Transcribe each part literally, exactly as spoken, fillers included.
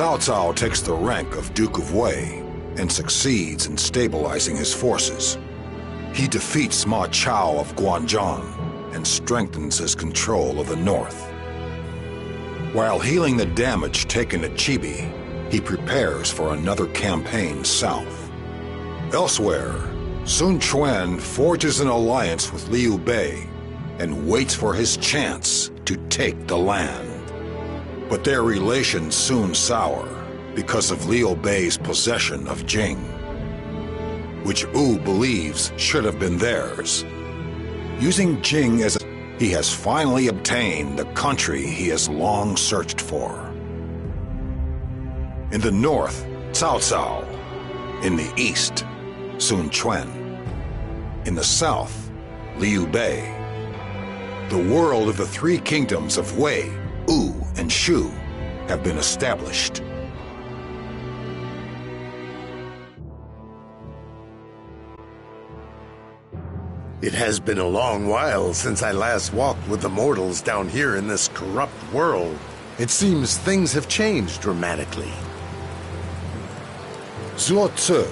Cao Cao takes the rank of Duke of Wei and succeeds in stabilizing his forces. He defeats Ma Chao of Guanzhong and strengthens his control of the north. While healing the damage taken at Chibi, he prepares for another campaign south. Elsewhere, Sun Quan forges an alliance with Liu Bei and waits for his chance to take the land. But their relations soon sour because of Liu Bei's possession of Jing, which Wu believes should have been theirs. Using Jing as a... he has finally obtained the country he has long searched for. In the north, Cao Cao. In the east, Sun Quan. In the south, Liu Bei. The world of the three kingdoms of Wei, Wu, and Shu have been established. It has been a long while since I last walked with the mortals down here in this corrupt world. It seems things have changed dramatically. Zuo Ci.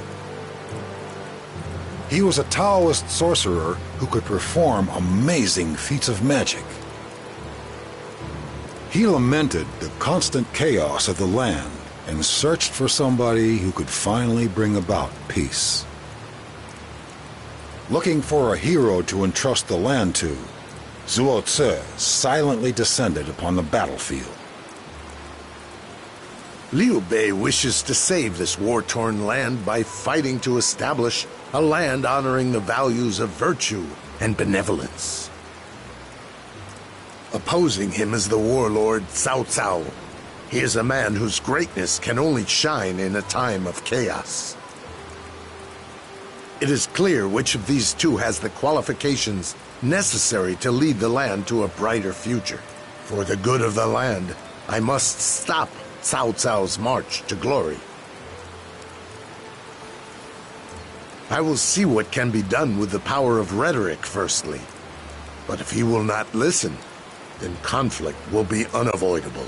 He was a Taoist sorcerer who could perform amazing feats of magic. He lamented the constant chaos of the land and searched for somebody who could finally bring about peace. Looking for a hero to entrust the land to, Zuo Ci silently descended upon the battlefield. Liu Bei wishes to save this war-torn land by fighting to establish a land honoring the values of virtue and benevolence. Opposing him is the warlord Cao Cao. He is a man whose greatness can only shine in a time of chaos. It is clear which of these two has the qualifications necessary to lead the land to a brighter future. For the good of the land, I must stop Cao Cao's march to glory. I will see what can be done with the power of rhetoric firstly, but if he will not listen, then conflict will be unavoidable.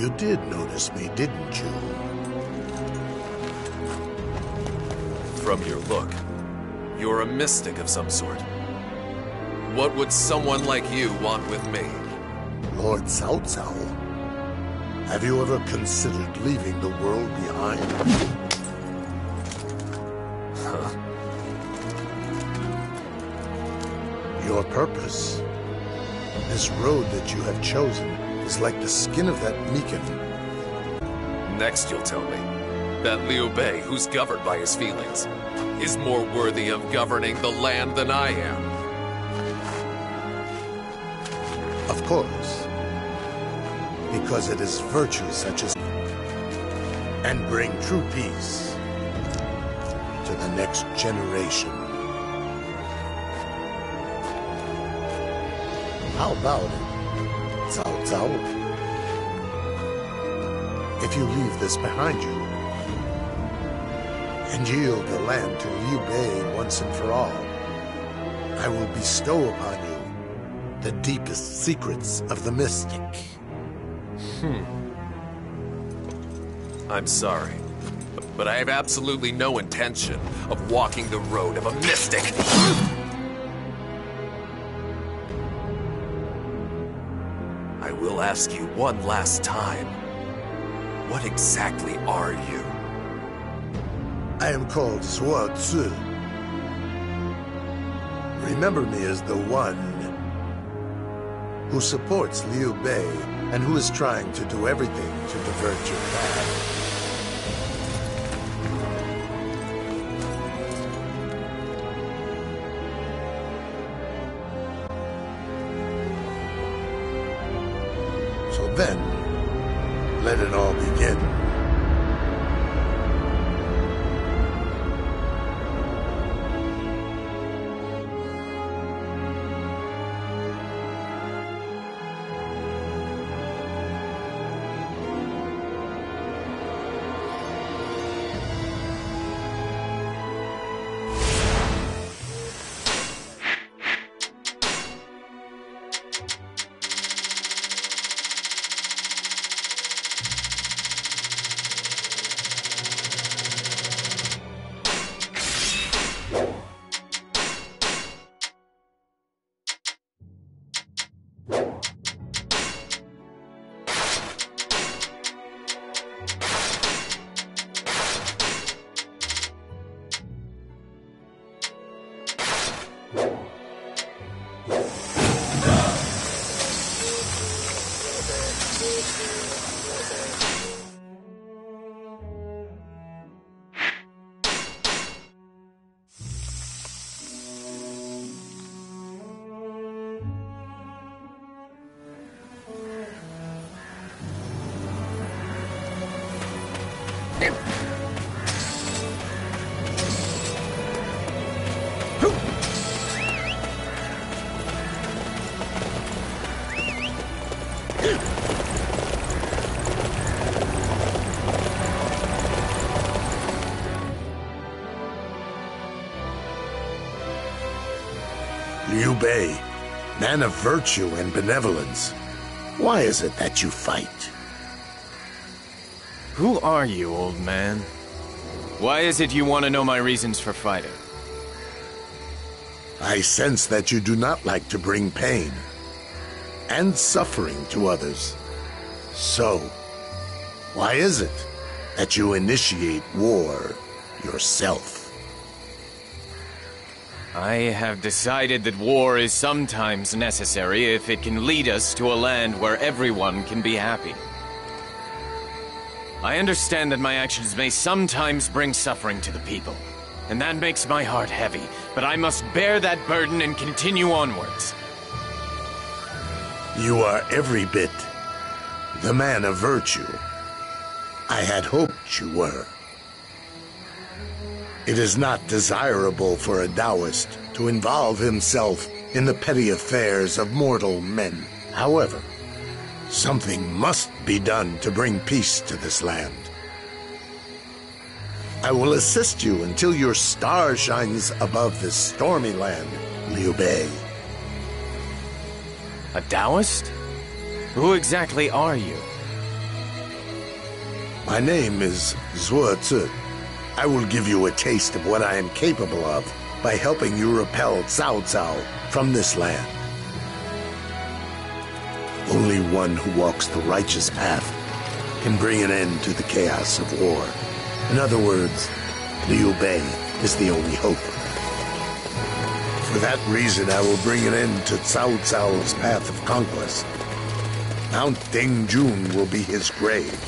You did notice me, didn't you? From your look, you're a mystic of some sort. What would someone like you want with me? Lord Cao Cao, have you ever considered leaving the world behind? Huh. Your purpose, this road that you have chosen, is like the skin of that Meekin. Next you'll tell me that Liu Bei, who's governed by his feelings, is more worthy of governing the land than I am. Of course. Because it is virtue such as... and bring true peace to the next generation. How about it? Cao Cao, if you leave this behind you and yield the land to Liu Bei once and for all, I will bestow upon you the deepest secrets of the mystic. Hmm. I'm sorry, but I have absolutely no intention of walking the road of a mystic. Ask you one last time. What exactly are you? I am called Zuo Ci. Remember me as the one who supports Liu Bei and who is trying to do everything to divert your path. Then, let it all begin. Liu Bei, man of virtue and benevolence, why is it that you fight? Who are you, old man? Why is it you want to know my reasons for fighting? I sense that you do not like to bring pain and suffering to others. So, why is it that you initiate war yourself? I have decided that war is sometimes necessary if it can lead us to a land where everyone can be happy. I understand that my actions may sometimes bring suffering to the people, and that makes my heart heavy, but I must bear that burden and continue onwards. You are every bit the man of virtue I had hoped you were. It is not desirable for a Taoist to involve himself in the petty affairs of mortal men. However, something must be done to bring peace to this land. I will assist you until your star shines above this stormy land, Liu Bei. A Taoist? Who exactly are you? My name is Zuo Ci. I will give you a taste of what I am capable of by helping you repel Cao Cao from this land. Only one who walks the righteous path can bring an end to the chaos of war. In other words, Liu Bei is the only hope. For that reason, I will bring an end to Cao Cao's path of conquest. Mount Ding Jun will be his grave.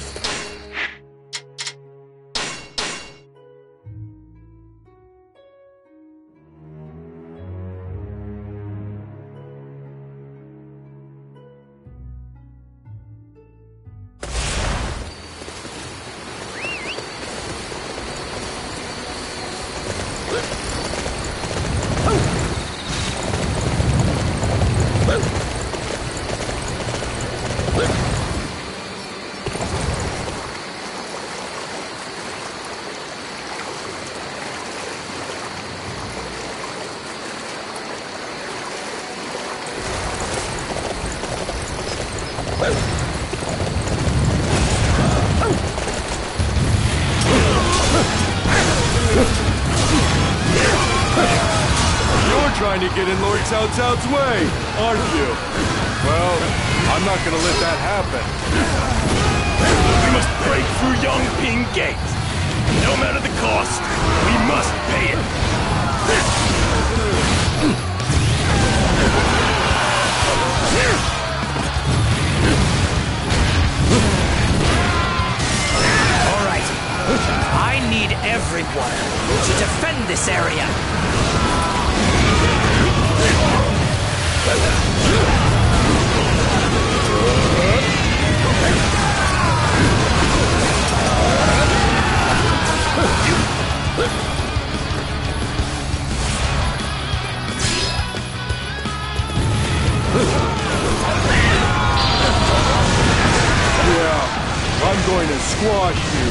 Cao Cao's way, aren't you? Well, I'm not gonna let that happen. We must break through Yongping Gate. No matter the cost, we must pay it. everyone to defend this area. Yeah, I'm going to squash you.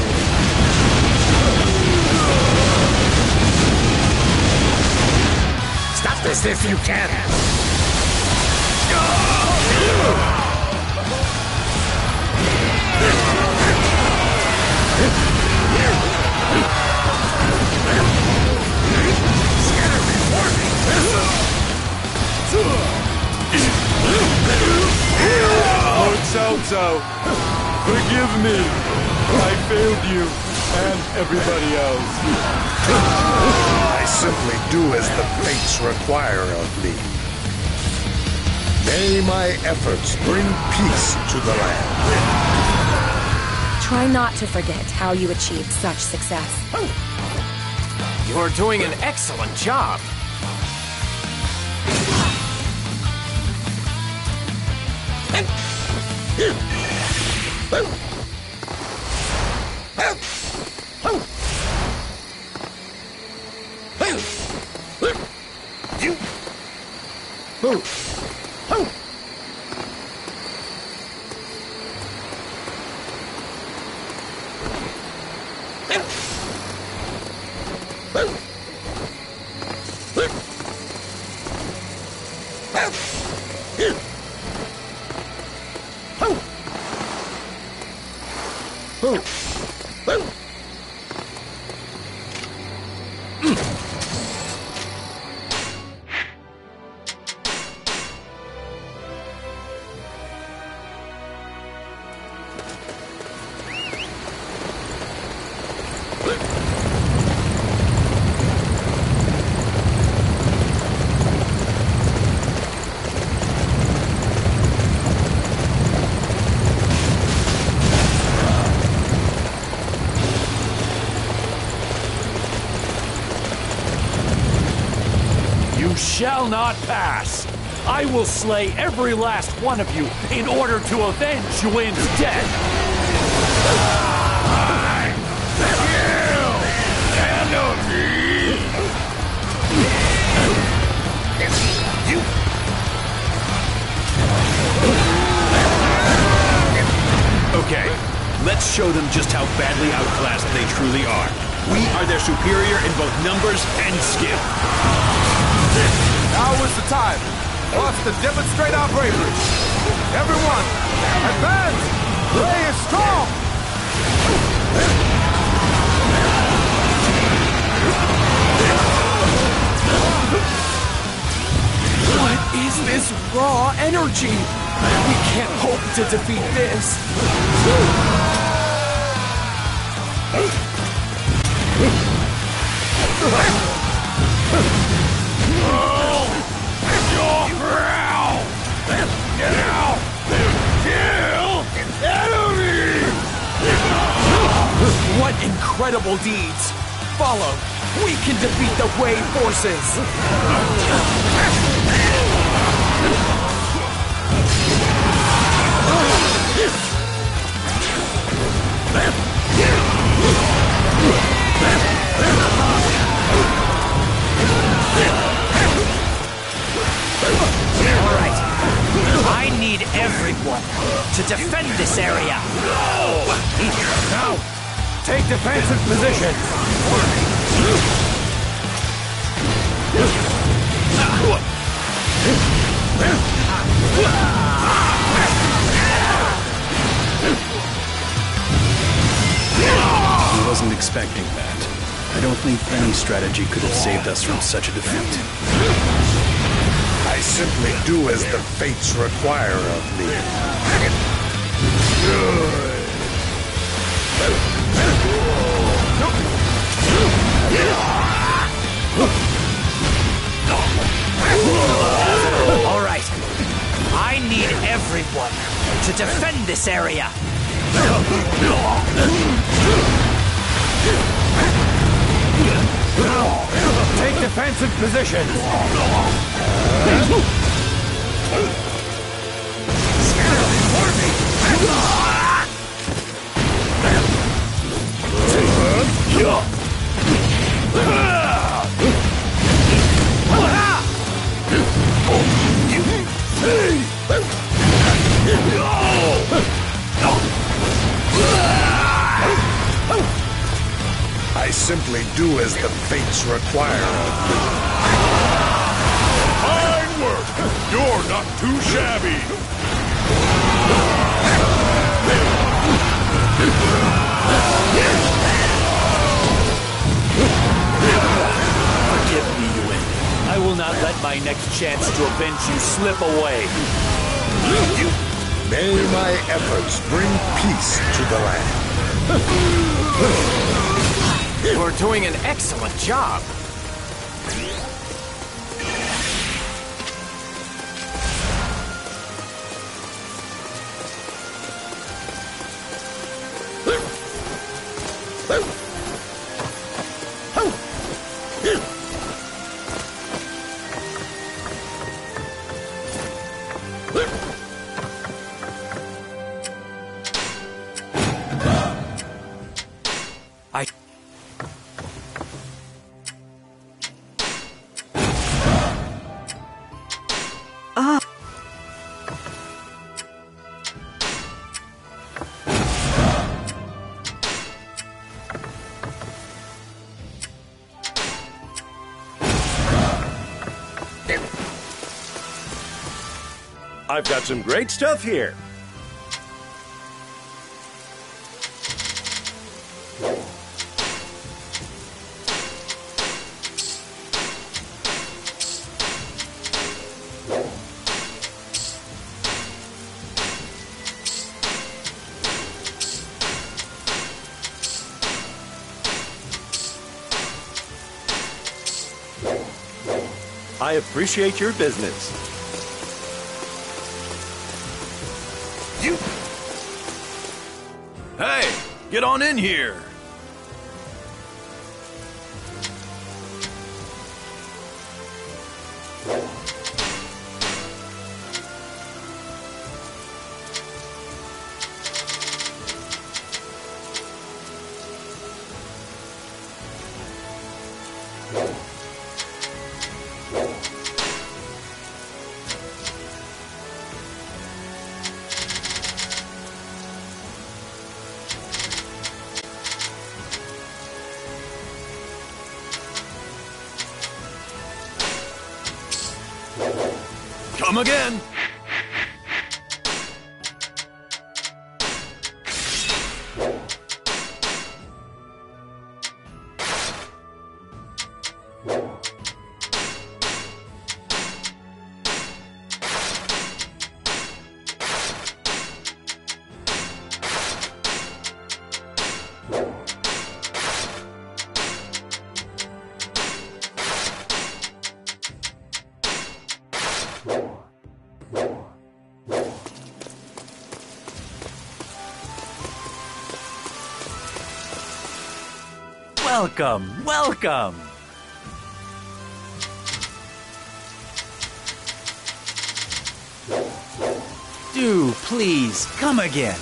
Stop this if you can! Scatter before me! Oh, Cao Cao, forgive me! I failed you and everybody else. I simply do as the fates require of me. May my efforts bring peace to the land. Try not to forget how you achieved such success. You're doing an excellent job. Shall not pass. I will slay every last one of you in order to avenge Yuan's death. I kill enemy. You. Okay, let's show them just how badly outclassed they truly are. We are their superior in both numbers and skill. Now is the time for us to demonstrate our bravery. Everyone, advance! Wei is strong! What is this raw energy? We can't hope to defeat this. What incredible deeds! Follow! We can defeat the Wei forces! Alright, I need everyone to defend this area! No! No! Take defensive position. I wasn't expecting that. I don't think any strategy could have saved us from such a defeat. I simply do as the fates require of me. Good. Alright, I need everyone to defend this area. Take defensive positions! Scatter for me! I simply do as the fates require. Fine work! You're not too shabby! Forgive me, Yuen. I will not let my next chance to avenge you slip away. May my efforts bring peace to the land. We're doing an excellent job. I've got some great stuff here. I appreciate your business. Get on in here! Again. Welcome, welcome. Do please come again.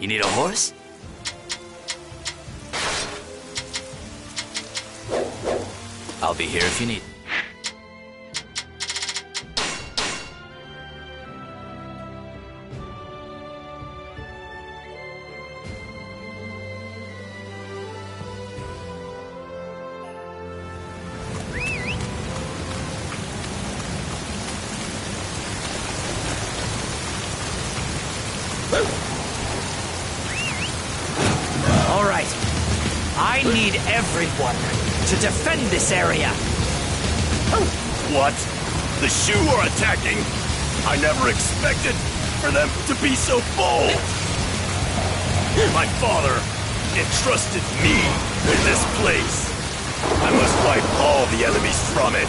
You need a horse? I'll be here if you need. All right. I need everyone to defend this area. What? The Shu are attacking? I never expected for them to be so bold. My father entrusted me with this place. I must wipe all the enemies from it.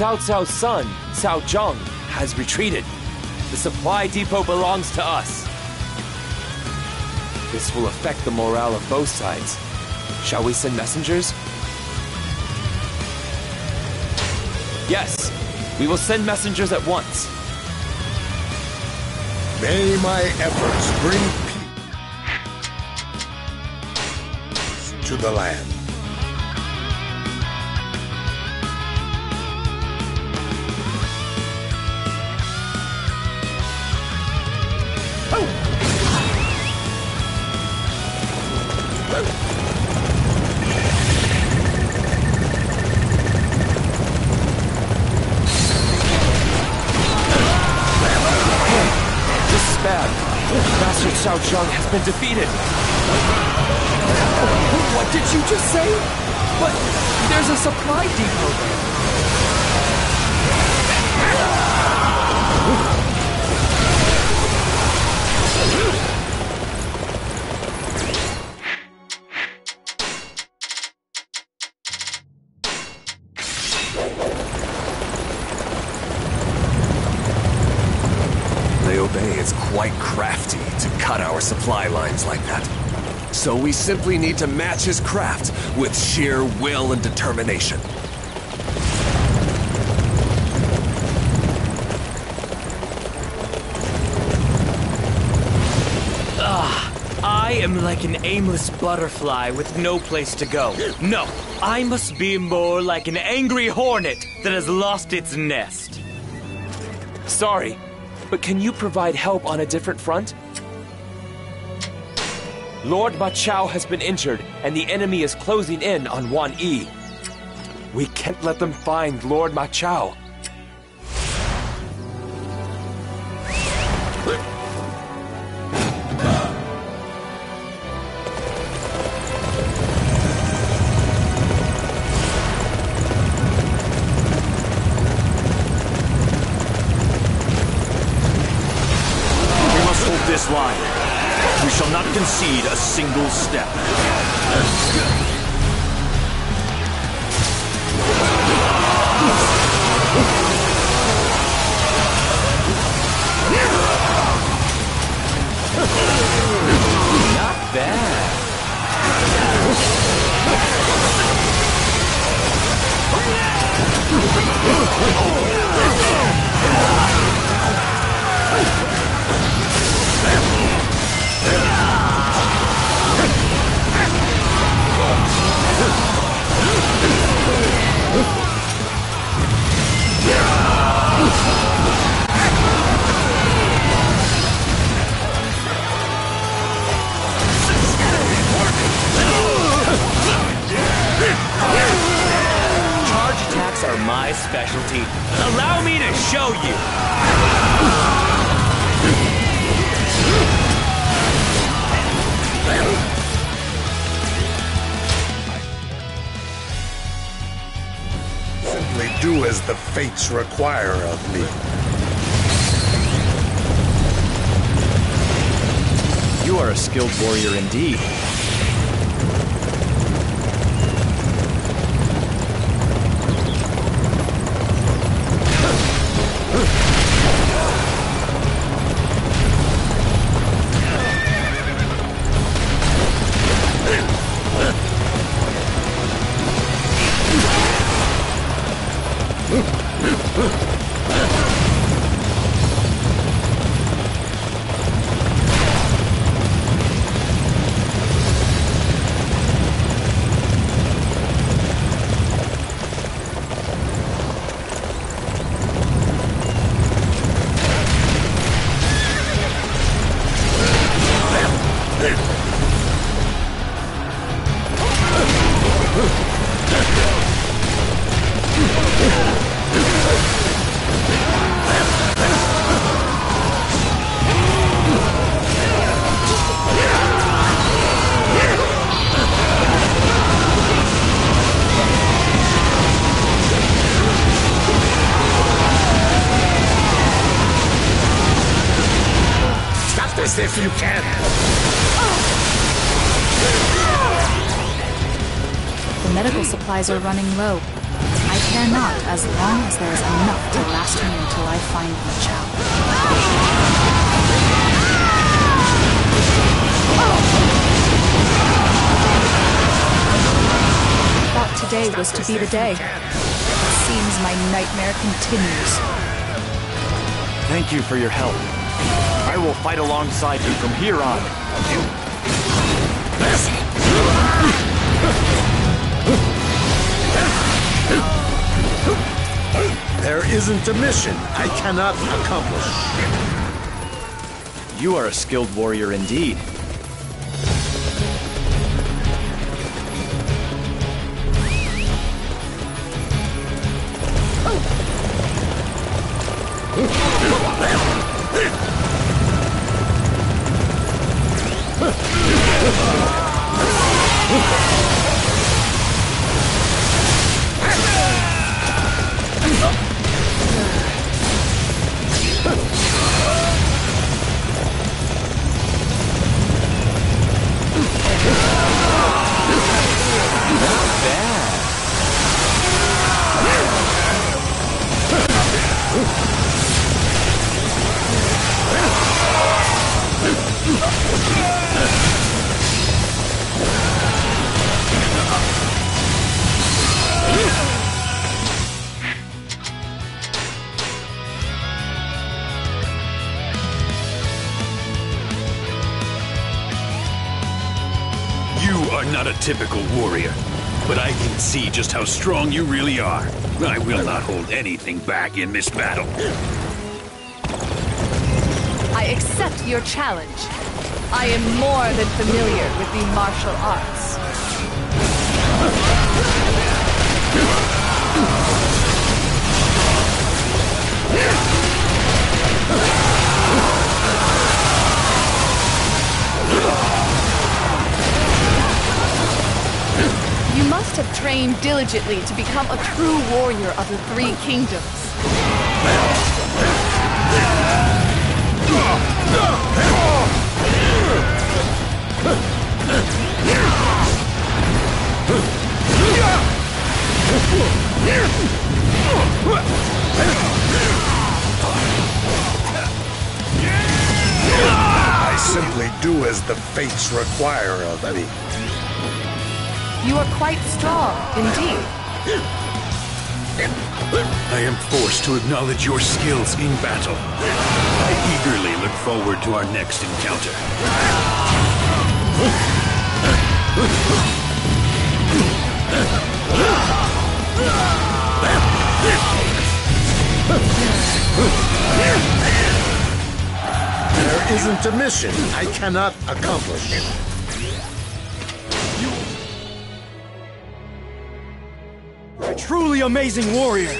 Cao Cao's son, Cao Zhang, has retreated. The supply depot belongs to us. This will affect the morale of both sides. Shall we send messengers? Yes, we will send messengers at once. May my efforts bring peace to the land. Cao Zhang has been defeated. What did you just say? But there's a supply depot there. Liu Bei is quite crafty to cut our supply lines like that. So we simply need to match his craft with sheer will and determination. Ah, I am like an aimless butterfly with no place to go. No, I must be more like an angry hornet that has lost its nest. Sorry. But can you provide help on a different front? Lord Ma Chao has been injured, and the enemy is closing in on Wan Yi. We can't let them find Lord Ma Chao. Concede a single step. Not bad. Allow me to show you. Simply do as the fates require of me. You are a skilled warrior indeed. If you can. The medical supplies are running low. I care not as long as there is enough to last me until I find Ma Chao. Thought today was to be the day. It seems my nightmare continues. Thank you for your help. I will fight alongside you from here on. There isn't a mission I cannot accomplish. You are a skilled warrior indeed. Typical warrior, but I can see just how strong you really are. I will not hold anything back in this battle. I accept your challenge. I am more than familiar with the martial arts. You must have trained diligently to become a true warrior of the Three Kingdoms. I simply do as the fates require of me. You are quite strong, indeed. I am forced to acknowledge your skills in battle. I eagerly look forward to our next encounter. There isn't a mission I cannot accomplish. Truly amazing warrior!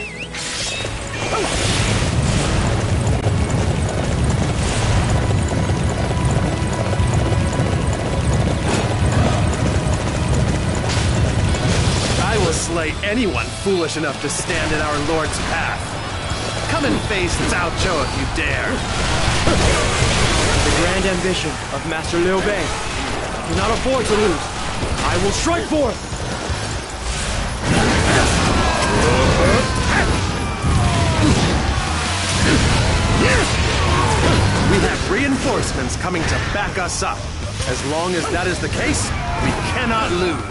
I will slay anyone foolish enough to stand in our Lord's path. Come and face Zhao Cho if you dare. The grand ambition of Master Liu Bei cannot afford to lose. I will strike forth! We have reinforcements coming to back us up. As long as that is the case, we cannot lose.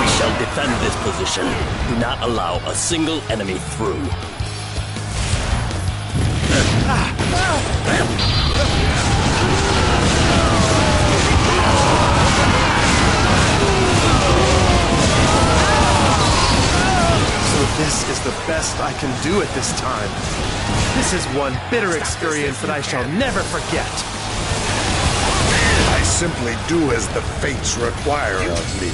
We shall defend this position. Do not allow a single enemy through. So this is the best I can do at this time. This is one bitter experience that I shall never forget. I simply do as the fates require of me.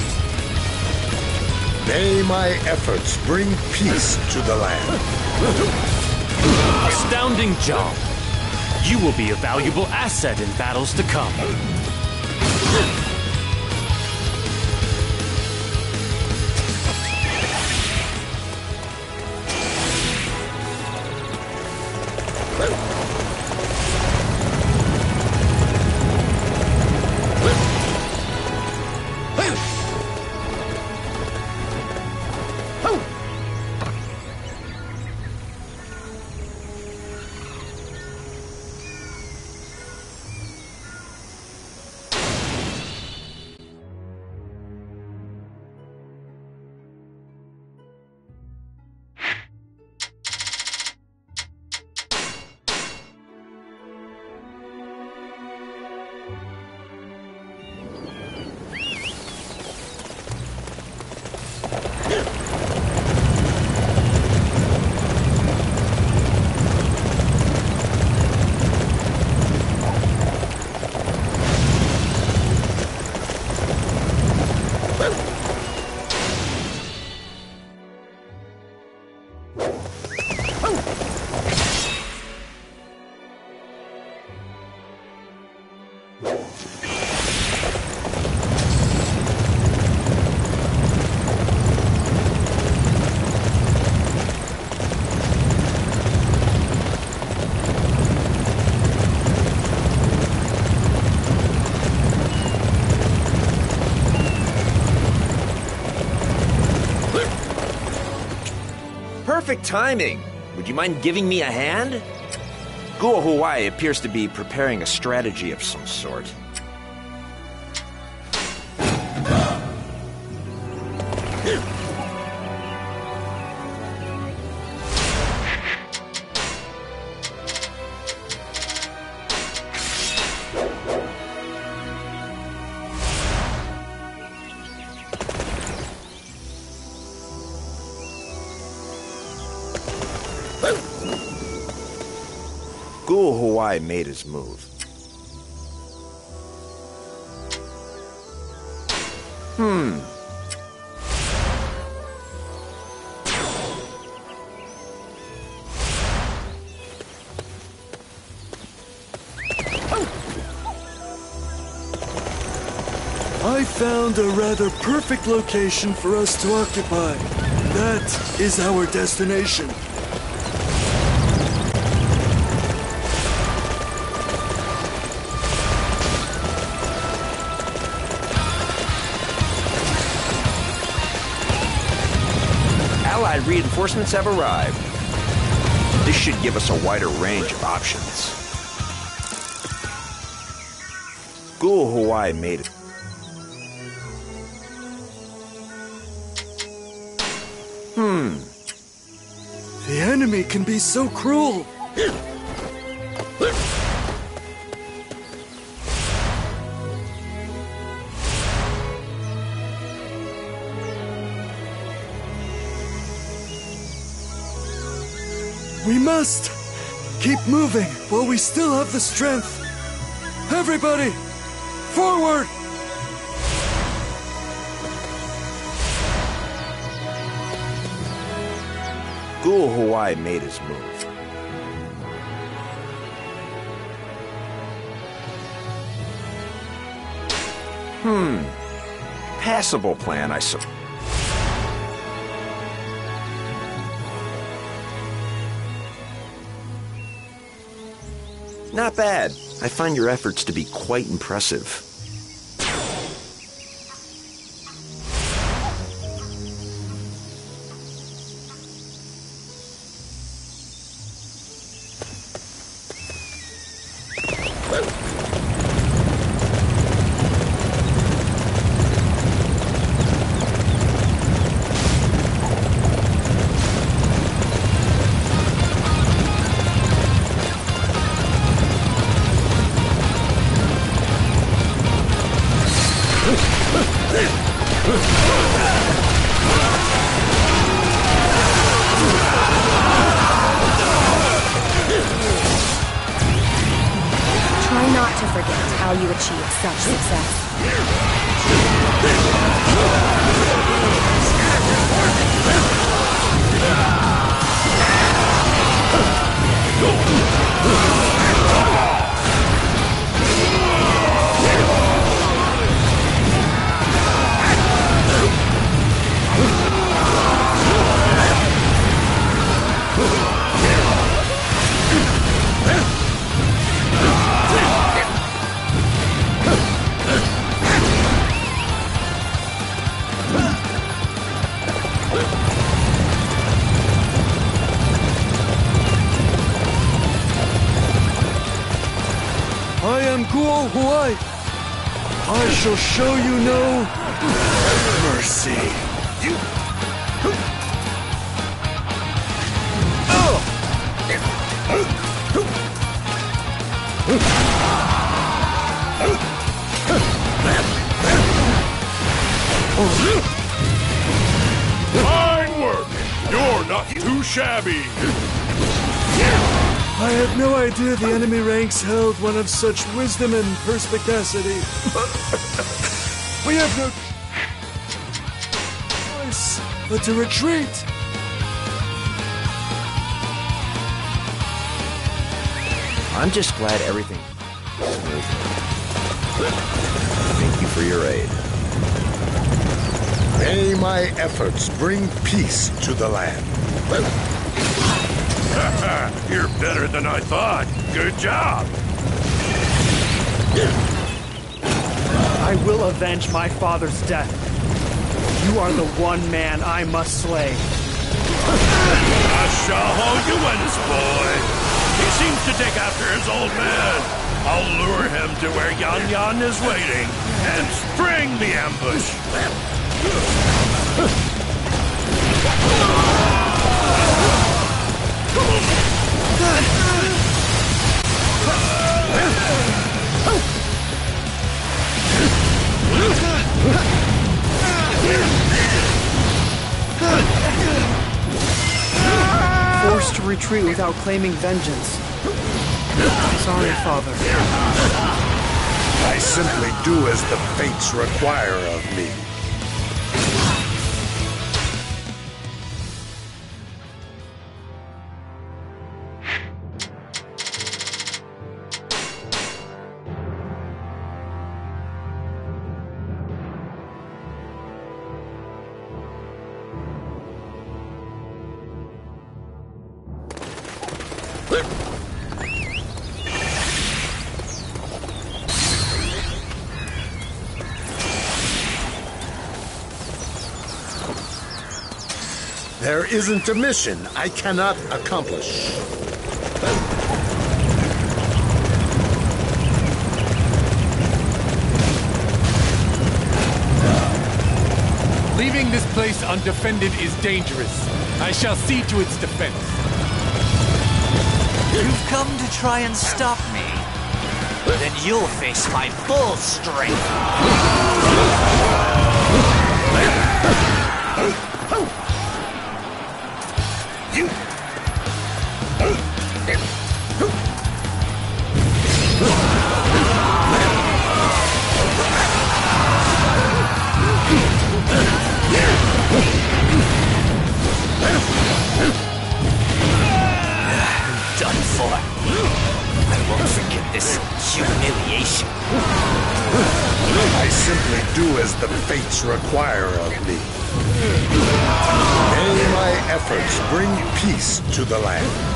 May my efforts bring peace to the land. Astounding job! You will be a valuable asset in battles to come. Perfect timing! Would you mind giving me a hand? Guo Huai appears to be preparing a strategy of some sort. Wei made his move. Hmm. I found a rather perfect location for us to occupy. That is our destination. Reinforcements have arrived. This should give us a wider range of options. Guo Huai made it. Hmm. The enemy can be so cruel. We must keep moving while we still have the strength. Everybody, forward! Guo Huai made his move. Hmm. Passable plan, I suppose. Not bad. I find your efforts to be quite impressive. Shall show you no mercy. You... Fine work. You're not too shabby. I had no idea the enemy ranks held one of such wisdom and perspicacity. We have no choice but to retreat. I'm just glad everything is smooth. Thank you for your aid. May my efforts bring peace to the land. You're better than I thought. Good job. I will avenge my father's death. You are the one man I must slay. Xiahou Yuan, this boy. He seems to take after his old man. I'll lure him to where Yan Yan is waiting and spring the ambush. Forced to retreat without claiming vengeance. Sorry, Father. I simply do as the fates require of me. There isn't a mission I cannot accomplish. Leaving this place undefended is dangerous. I shall see to its defense. You've come to try and stop me. Then you'll face my full strength. You. I simply do as the fates require of me. May my efforts bring peace to the land.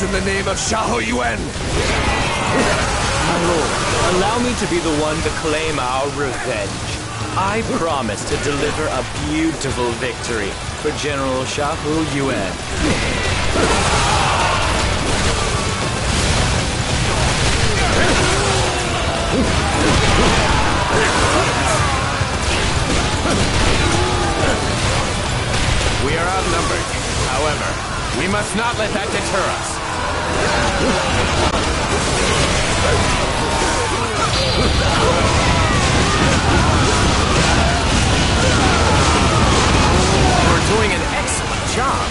In the name of Xiahou Yuan! My lord, allow me to be the one to claim our revenge. I promise to deliver a beautiful victory for General Xiahou Yuan. We are outnumbered. However, we must not let that deter us. We're doing an excellent job.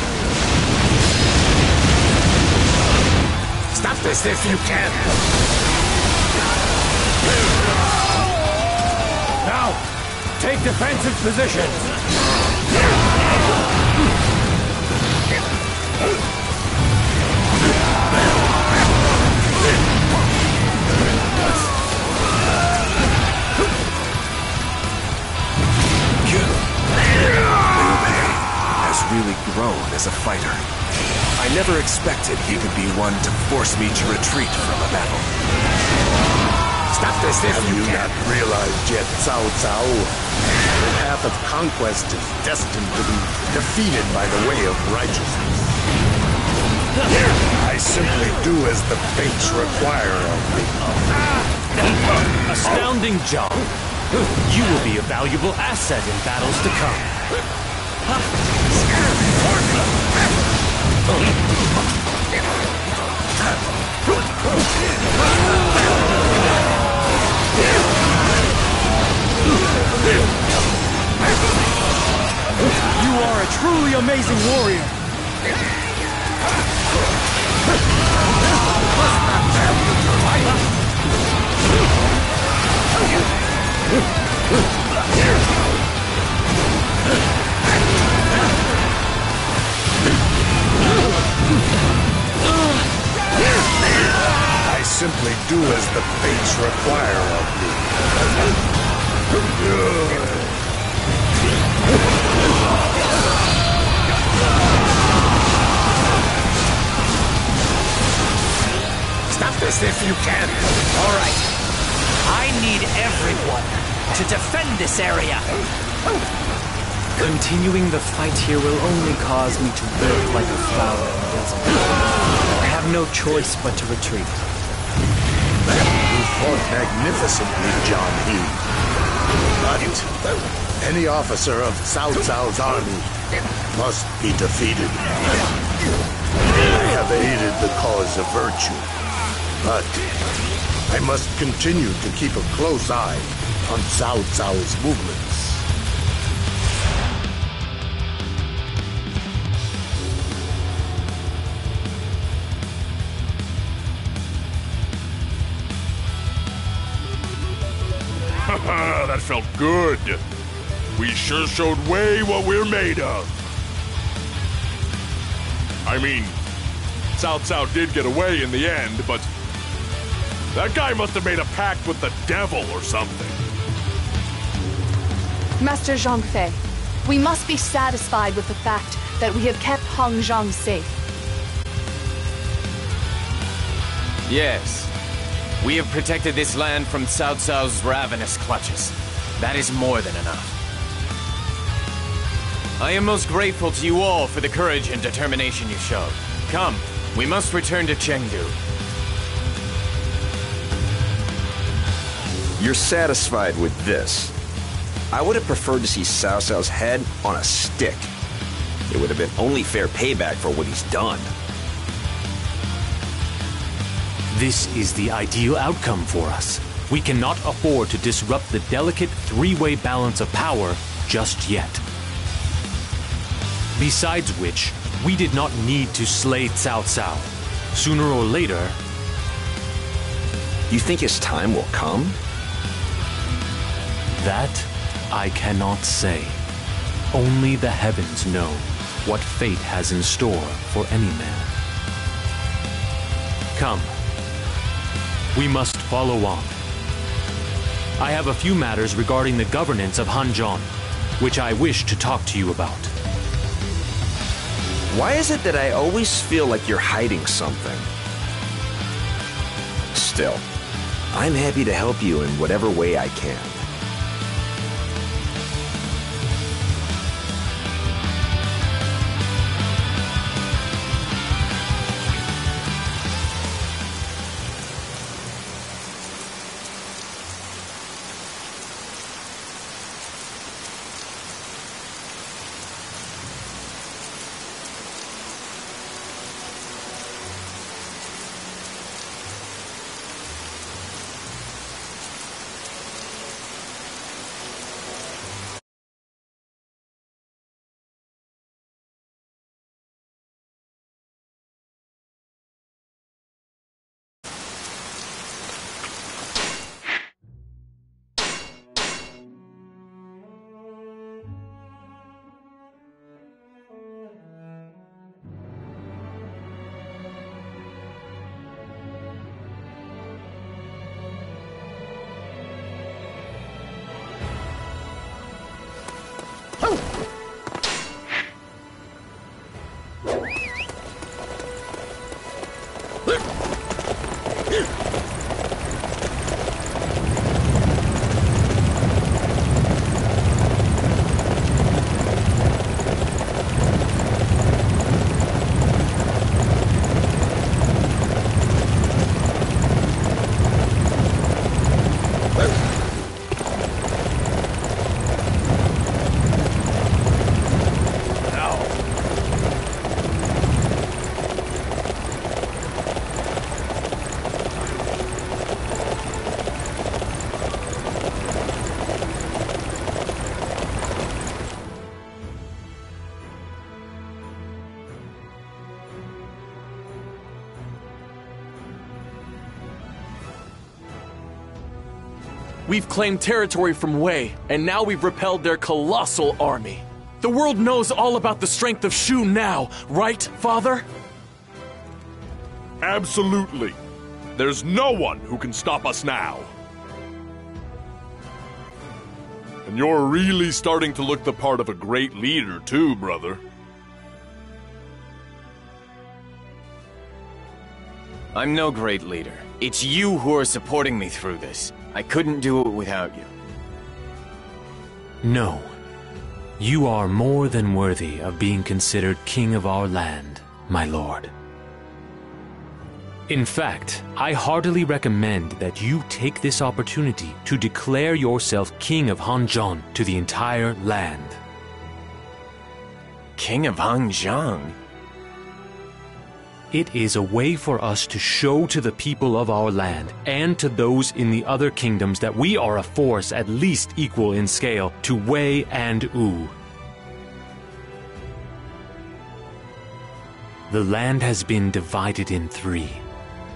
Stop this if you can. Now, take defensive position. Really grown as a fighter. I never expected he could be one to force me to retreat from a battle. Stop this if you can. Have you not realized yet, Cao Cao? The path of conquest is destined to be defeated by the way of righteousness. I simply do as the fates require of me. Astounding job. You will be a valuable asset in battles to come. Huh? You are a truly amazing warrior. I simply do as the fates require of me. Stop this if you can. All right. I need everyone to defend this area. Continuing the fight here will only cause me to wilt like a flower in the desert. I have no choice but to retreat. You fought magnificently, John Yi. But any officer of Cao Cao's army must be defeated. I have aided the cause of virtue, but I must continue to keep a close eye on Cao Cao's movements. That felt good. We sure showed Wei what we're made of. I mean, Cao Cao did get away in the end, but that guy must have made a pact with the devil or something. Master Zhongfei, we must be satisfied with the fact that we have kept Hong Zhang safe. Yes. We have protected this land from Cao Cao's ravenous clutches. That is more than enough. I am most grateful to you all for the courage and determination you showed. Come, we must return to Chengdu. You're satisfied with this? I would have preferred to see Cao Cao's head on a stick. It would have been only fair payback for what he's done. This is the ideal outcome for us. We cannot afford to disrupt the delicate three-way balance of power just yet. Besides which, we did not need to slay Cao Cao. Sooner or later... You think his time will come? That I cannot say. Only the heavens know what fate has in store for any man. Come. We must follow on. I have a few matters regarding the governance of Hanzhong, which I wish to talk to you about. Why is it that I always feel like you're hiding something? Still, I'm happy to help you in whatever way I can. We've claimed territory from Wei, and now we've repelled their colossal army. The world knows all about the strength of Shu now, right, Father? Absolutely. There's no one who can stop us now. And you're really starting to look the part of a great leader, too, brother. I'm no great leader. It's you who are supporting me through this. I couldn't do it without you. No. You are more than worthy of being considered king of our land, my lord. In fact, I heartily recommend that you take this opportunity to declare yourself king of Hanzhong to the entire land. King of Hanzhong? It is a way for us to show to the people of our land and to those in the other kingdoms that we are a force at least equal in scale to Wei and Wu. The land has been divided in three.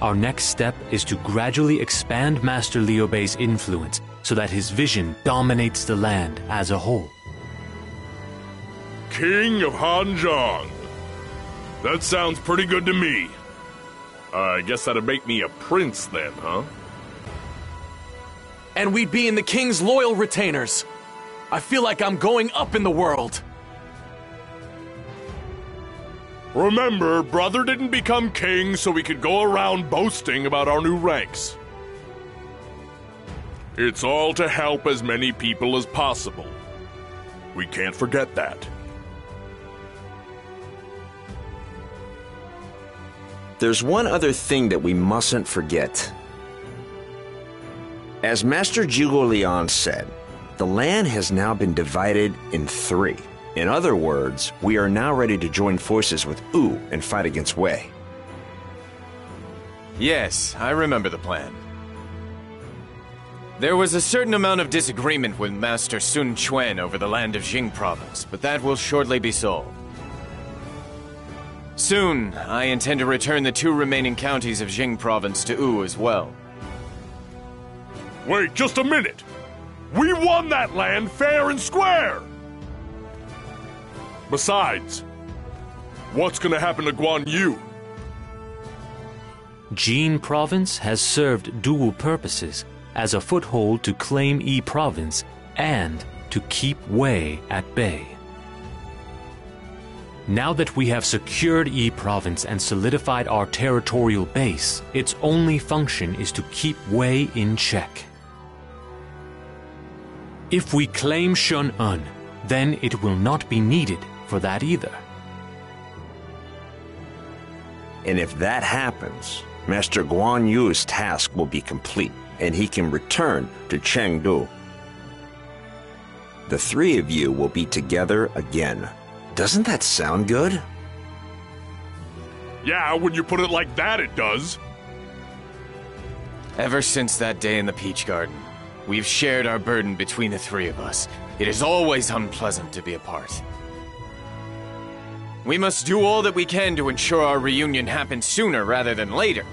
Our next step is to gradually expand Master Liu Bei's influence so that his vision dominates the land as a whole. King of Hanzhong. That sounds pretty good to me. Uh, I guess that'd make me a prince then, huh? And we'd be in the king's loyal retainers. I feel like I'm going up in the world. Remember, brother didn't become king so we could go around boasting about our new ranks. It's all to help as many people as possible. We can't forget that. There's one other thing that we mustn't forget. As Master Zhuge Liang said, The land has now been divided in three. In other words, we are now ready to join forces with Wu and fight against Wei. Yes, I remember the plan. There was a certain amount of disagreement with Master Sun Quan over the land of Jing province, but that will shortly be solved. Soon, I intend to return the two remaining counties of Jing province to Wu as well. Wait just a minute! We won that land fair and square! Besides, what's gonna happen to Guan Yu? Jing province has served dual purposes, as a foothold to claim Yi province and to keep Wei at bay. Now that we have secured Yi province and solidified our territorial base, its only function is to keep Wei in check. If we claim Shun'un, then it will not be needed for that either. And if that happens, Master Guan Yu's task will be complete, and he can return to Chengdu. The three of you will be together again. Doesn't that sound good? Yeah, when you put it like that, it does. Ever since that day in the Peach Garden, we've shared our burden between the three of us. It is always unpleasant to be apart. We must do all that we can to ensure our reunion happens sooner rather than later.